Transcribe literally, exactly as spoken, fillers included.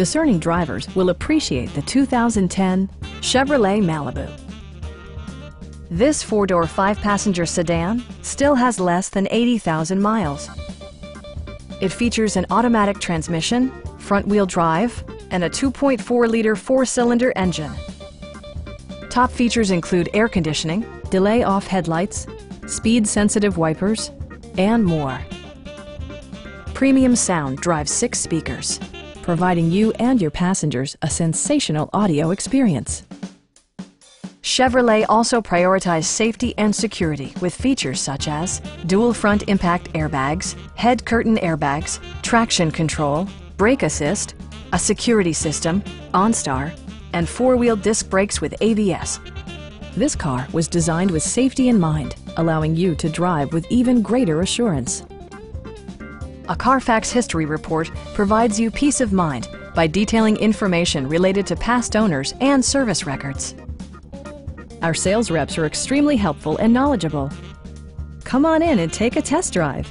Discerning drivers will appreciate the two thousand ten Chevrolet Malibu. This four-door, five-passenger sedan still has less than eighty thousand miles. It features an automatic transmission, front-wheel drive, and a two point four liter four-cylinder engine. Top features include air conditioning, delay-off headlights, speed-sensitive wipers, and more. Premium sound drives six speakers, providing you and your passengers a sensational audio experience. Chevrolet also prioritized safety and security with features such as dual front impact airbags, head curtain airbags, traction control, brake assist, a security system, OnStar, and four-wheel disc brakes with A B S. This car was designed with safety in mind, allowing you to drive with even greater assurance. A Carfax history report provides you peace of mind by detailing information related to past owners and service records. Our sales reps are extremely helpful and knowledgeable. Come on in and take a test drive.